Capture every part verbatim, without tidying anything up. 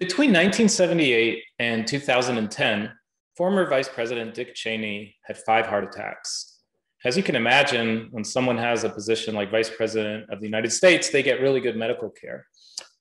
Between nineteen seventy-eight and two thousand ten, former Vice President Dick Cheney had five heart attacks. As you can imagine, when someone has a position like Vice President of the United States, they get really good medical care.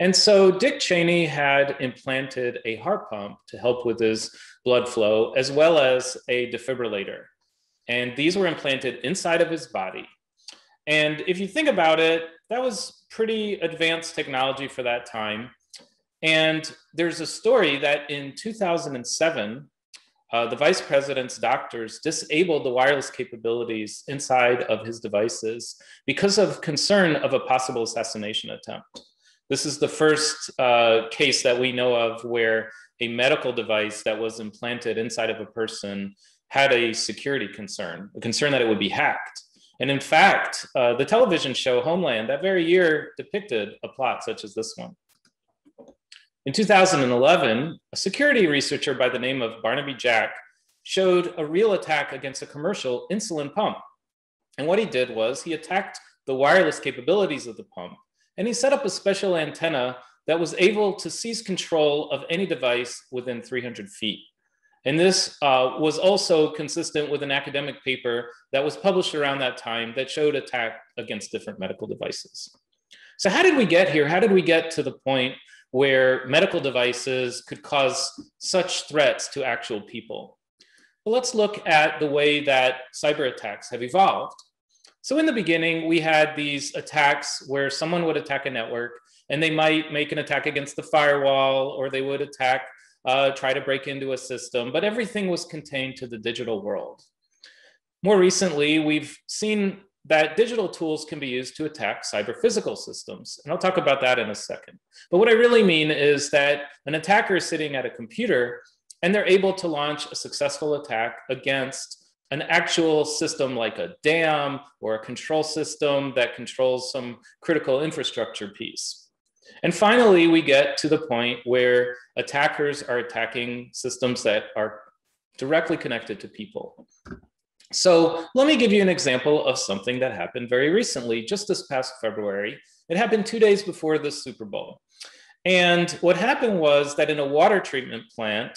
And so Dick Cheney had implanted a heart pump to help with his blood flow, as well as a defibrillator. And these were implanted inside of his body. And if you think about it, that was pretty advanced technology for that time. And there's a story that in two thousand seven, uh, the vice president's doctors disabled the wireless capabilities inside of his devices because of concern of a possible assassination attempt. This is the first uh, case that we know of where a medical device that was implanted inside of a person had a security concern, a concern that it would be hacked. And in fact, uh, the television show Homeland that very year depicted a plot such as this one. In two thousand eleven, a security researcher by the name of Barnaby Jack showed a real attack against a commercial insulin pump. And what he did was he attacked the wireless capabilities of the pump, and he set up a special antenna that was able to seize control of any device within three hundred feet. And this uh, was also consistent with an academic paper that was published around that time that showed attack against different medical devices. So how did we get here? How did we get to the point where medical devices could cause such threats to actual people? Well, let's look at the way that cyber attacks have evolved. So in the beginning, we had these attacks where someone would attack a network, and they might make an attack against the firewall, or they would attack Uh, try to break into a system, but everything was contained to the digital world. More recently, we've seen that digital tools can be used to attack cyber physical systems. And I'll talk about that in a second. But what I really mean is that an attacker is sitting at a computer and they're able to launch a successful attack against an actual system like a dam or a control system that controls some critical infrastructure piece. And finally, we get to the point where attackers are attacking systems that are directly connected to people. So let me give you an example of something that happened very recently, just this past February. It happened two days before the Super Bowl. And what happened was that in a water treatment plant,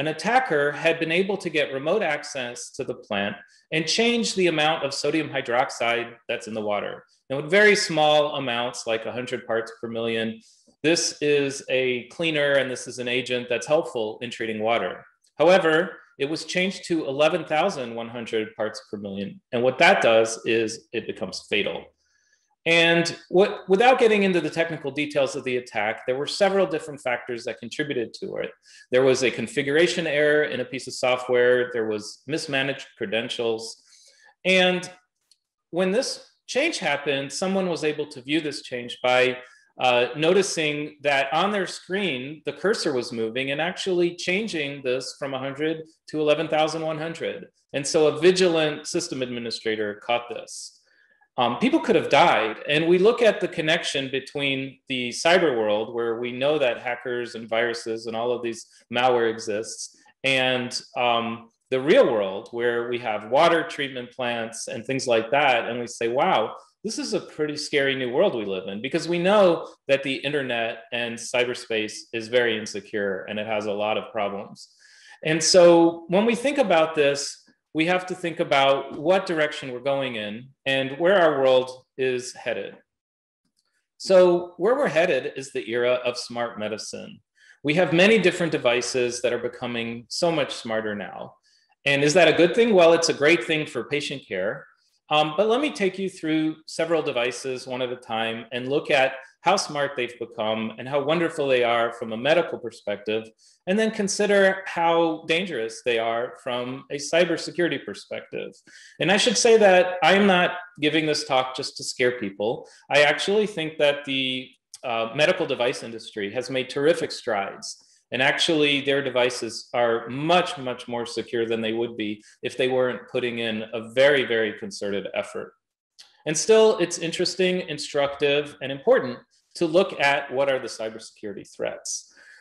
an attacker had been able to get remote access to the plant and change the amount of sodium hydroxide that's in the water. Now, with very small amounts, like one hundred parts per million, this is a cleaner and this is an agent that's helpful in treating water. However, it was changed to eleven thousand one hundred parts per million. And what that does is it becomes fatal. And what, without getting into the technical details of the attack, there were several different factors that contributed to it. There was a configuration error in a piece of software. There was mismanaged credentials. And when this change happened, someone was able to view this change by uh, noticing that on their screen, the cursor was moving and actually changing this from one hundred to eleven thousand one hundred. And so a vigilant system administrator caught this. Um, people could have died. And we look at the connection between the cyber world, where we know that hackers and viruses and all of these malware exists, and um, the real world, where we have water treatment plants and things like that. And we say, wow, this is a pretty scary new world we live in, because we know that the internet and cyberspace is very insecure and it has a lot of problems. And so when we think about this, we have to think about what direction we're going in and where our world is headed. So where we're headed is the era of smart medicine. We have many different devices that are becoming so much smarter now. And is that a good thing? Well, it's a great thing for patient care. Um, but let me take you through several devices one at a time and look at how smart they've become and how wonderful they are from a medical perspective, and then consider how dangerous they are from a cybersecurity perspective. And I should say that I'm not giving this talk just to scare people. I actually think that the uh, medical device industry has made terrific strides. And actually, their devices are much, much more secure than they would be if they weren't putting in a very, very concerted effort. And still, it's interesting, instructive, and important to look at what are the cybersecurity threats.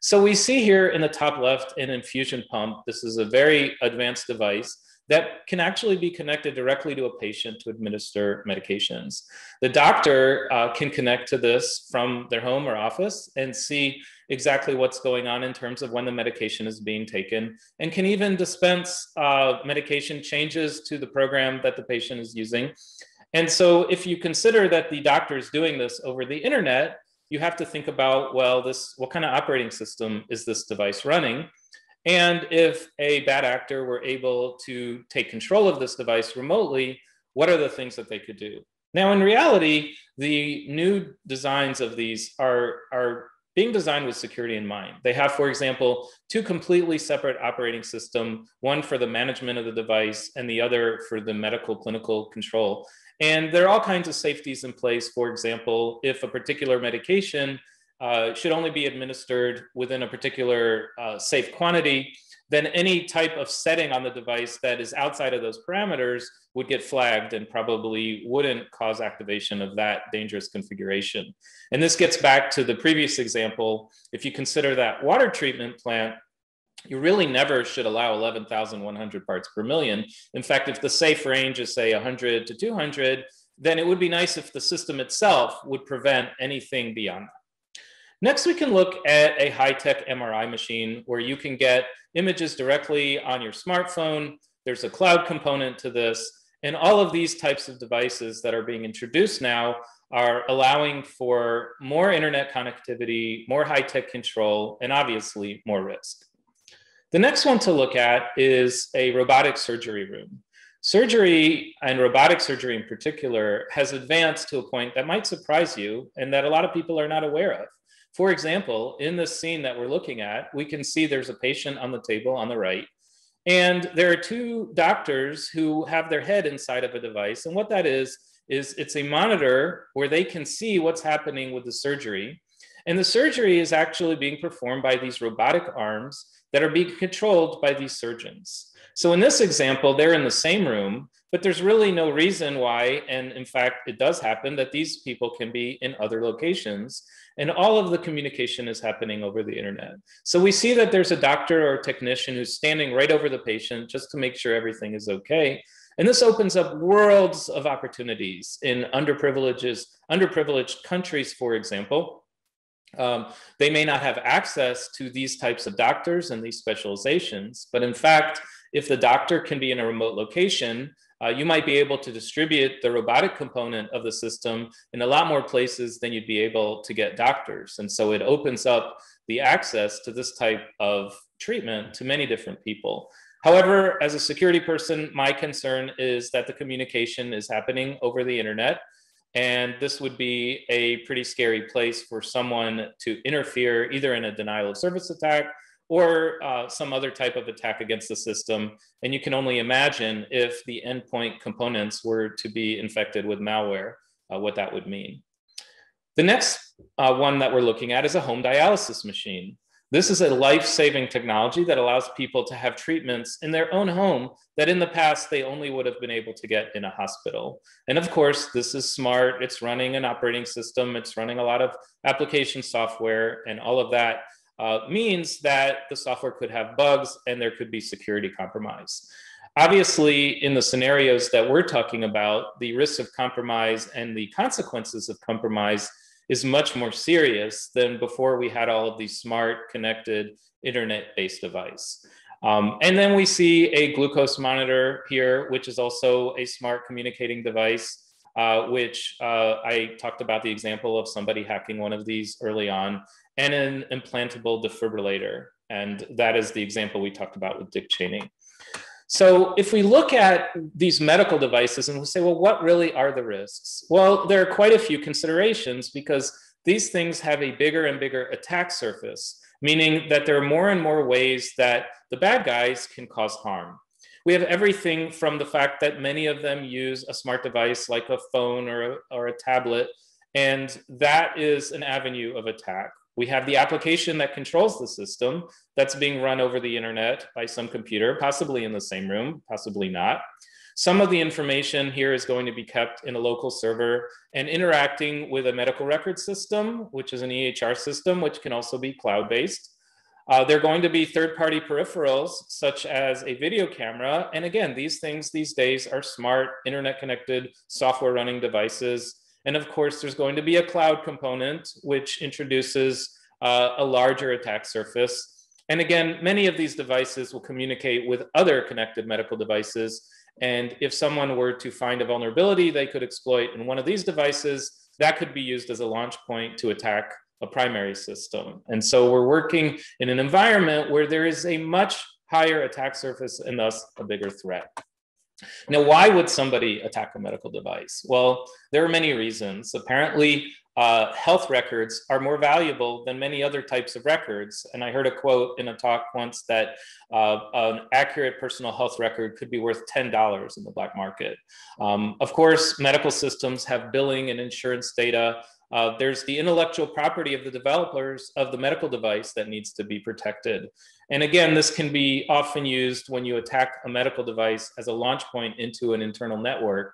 So we see here in the top left an infusion pump. This is a very advanced device that can actually be connected directly to a patient to administer medications. The doctor uh, can connect to this from their home or office and see exactly what's going on in terms of when the medication is being taken, and can even dispense uh, medication changes to the program that the patient is using. And so if you consider that the doctor is doing this over the internet, you have to think about, well, this, what kind of operating system is this device running? And if a bad actor were able to take control of this device remotely, what are the things that they could do? Now, in reality, the new designs of these are, are being designed with security in mind. They have, for example, two completely separate operating systems, one for the management of the device and the other for the medical clinical control. And there are all kinds of safeties in place. For example, if a particular medication Uh, should only be administered within a particular uh, safe quantity, then any type of setting on the device that is outside of those parameters would get flagged and probably wouldn't cause activation of that dangerous configuration. And this gets back to the previous example. If you consider that water treatment plant, you really never should allow eleven thousand one hundred parts per million. In fact, if the safe range is say one hundred to two hundred, then it would be nice if the system itself would prevent anything beyond that. Next, we can look at a high-tech M R I machine where you can get images directly on your smartphone. There's a cloud component to this. And all of these types of devices that are being introduced now are allowing for more internet connectivity, more high-tech control, and obviously more risk. The next one to look at is a robotic surgery room. Surgery, and robotic surgery in particular, has advanced to a point that might surprise you and that a lot of people are not aware of. For example, in this scene that we're looking at, we can see there's a patient on the table on the right, and there are two doctors who have their head inside of a device. And what that is, is it's a monitor where they can see what's happening with the surgery. And the surgery is actually being performed by these robotic arms that are being controlled by these surgeons. So in this example, they're in the same room, but there's really no reason why, and in fact, it does happen that these people can be in other locations, and all of the communication is happening over the internet. So we see that there's a doctor or a technician who's standing right over the patient just to make sure everything is okay. And this opens up worlds of opportunities in underprivileged, underprivileged countries, for example. Um, they may not have access to these types of doctors and these specializations, but in fact, if the doctor can be in a remote location, uh, you might be able to distribute the robotic component of the system in a lot more places than you'd be able to get doctors. And so it opens up the access to this type of treatment to many different people. However, as a security person, my concern is that the communication is happening over the internet, and this would be a pretty scary place for someone to interfere, either in a denial of service attack or uh, some other type of attack against the system. And you can only imagine if the endpoint components were to be infected with malware, uh, what that would mean. The next uh, one that we're looking at is a home dialysis machine. This is a life-saving technology that allows people to have treatments in their own home that in the past they only would have been able to get in a hospital. And of course, this is smart. It's running an operating system. It's running a lot of application software, and all of that Uh, means that the software could have bugs and there could be security compromise. Obviously, in the scenarios that we're talking about, the risk of compromise and the consequences of compromise is much more serious than before we had all of these smart, connected, internet-based devices. Um, and then we see a glucose monitor here, which is also a smart communicating device, uh, which uh, I talked about the example of somebody hacking one of these early on, and an implantable defibrillator. And that is the example we talked about with Dick Cheney. So if we look at these medical devices and we say, well, what really are the risks? Well, there are quite a few considerations because these things have a bigger and bigger attack surface, meaning that there are more and more ways that the bad guys can cause harm. We have everything from the fact that many of them use a smart device like a phone or a, or a tablet, and that is an avenue of attack. We have the application that controls the system that's being run over the internet by some computer, possibly in the same room, possibly not. Some of the information here is going to be kept in a local server and interacting with a medical record system, which is an E H R system, which can also be cloud-based. Uh, they're going to be third-party peripherals, such as a video camera. And again, these things these days are smart, internet-connected, software-running devices. And of course, there's going to be a cloud component, which introduces uh, a larger attack surface. And again, many of these devices will communicate with other connected medical devices. And if someone were to find a vulnerability they could exploit in one of these devices, that could be used as a launch point to attack a primary system. And so we're working in an environment where there is a much higher attack surface and thus a bigger threat. Now, why would somebody attack a medical device? Well, there are many reasons. Apparently, uh, health records are more valuable than many other types of records. And I heard a quote in a talk once that uh, an accurate personal health record could be worth ten dollars in the black market. Um, of course, medical systems have billing and insurance data. Uh, there's the intellectual property of the developers of the medical device that needs to be protected. And again, this can be often used when you attack a medical device as a launch point into an internal network.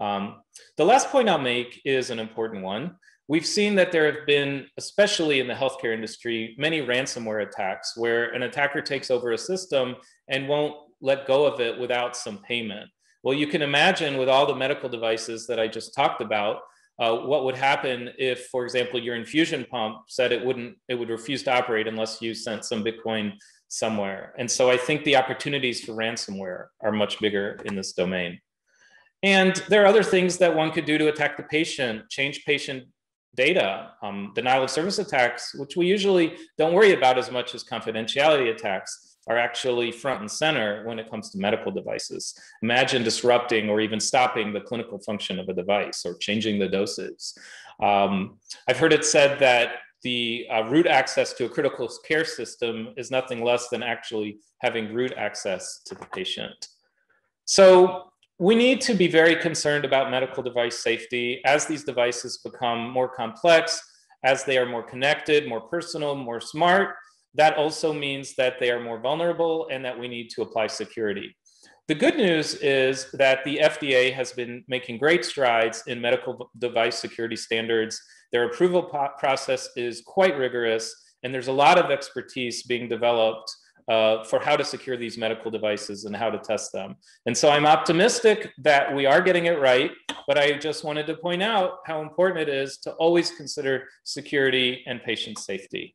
Um, the last point I'll make is an important one. We've seen that there have been, especially in the healthcare industry, many ransomware attacks where an attacker takes over a system and won't let go of it without some payment. Well, you can imagine with all the medical devices that I just talked about, Uh, what would happen if, for example, your infusion pump said it wouldn't, it would refuse to operate unless you sent some Bitcoin somewhere. And so I think the opportunities for ransomware are much bigger in this domain. And there are other things that one could do to attack the patient, change patient data, um, denial of service attacks, which we usually don't worry about as much as confidentiality attacks, are actually front and center when it comes to medical devices. Imagine disrupting or even stopping the clinical function of a device or changing the doses. Um, I've heard it said that the uh, root access to a critical care system is nothing less than actually having root access to the patient. So we need to be very concerned about medical device safety as these devices become more complex, as they are more connected, more personal, more smart. That also means that they are more vulnerable and that we need to apply security. The good news is that the F D A has been making great strides in medical device security standards. Their approval process is quite rigorous, and there's a lot of expertise being developed uh, for how to secure these medical devices and how to test them. And so I'm optimistic that we are getting it right, but I just wanted to point out how important it is to always consider security and patient safety.